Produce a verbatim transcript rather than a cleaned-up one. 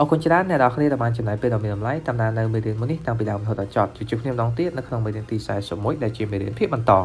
ออกคนชนะในดาวคลีตามานจุดไหนเป็นดาวมีลำไล่ตามนานในเมเดินมุนิตามไปดาวมันหัวต่อจอดจุดจุดเนียมน้องเตี้ยนักลงเมเดินตีสายสมมุติได้จีเมเดินเพียบมันต่อ